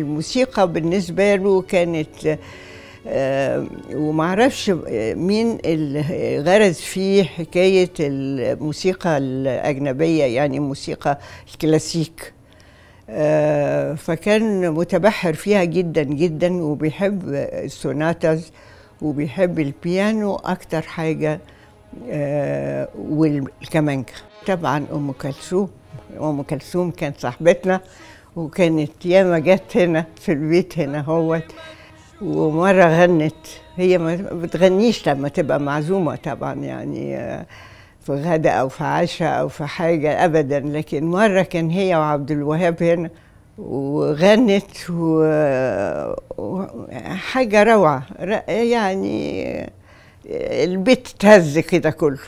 الموسيقى بالنسبة له كانت ومعرفش مين اللي غرز فيه حكاية الموسيقى الأجنبية، يعني الموسيقى الكلاسيك، فكان متبحر فيها جدا جدا، وبيحب السوناتاز وبيحب البيانو أكتر حاجة والكمانجا. طبعا أم كلثوم كانت صاحبتنا، وكانت ياما جت هنا في البيت هنا اهوت. ومره غنت، هي ما بتغنيش لما تبقى معزومه طبعا، يعني في غدا او في عشاء او في حاجه ابدا، لكن مره كان هي وعبد الوهاب هنا وغنت وحاجه روعه، يعني البيت اتهز كده كله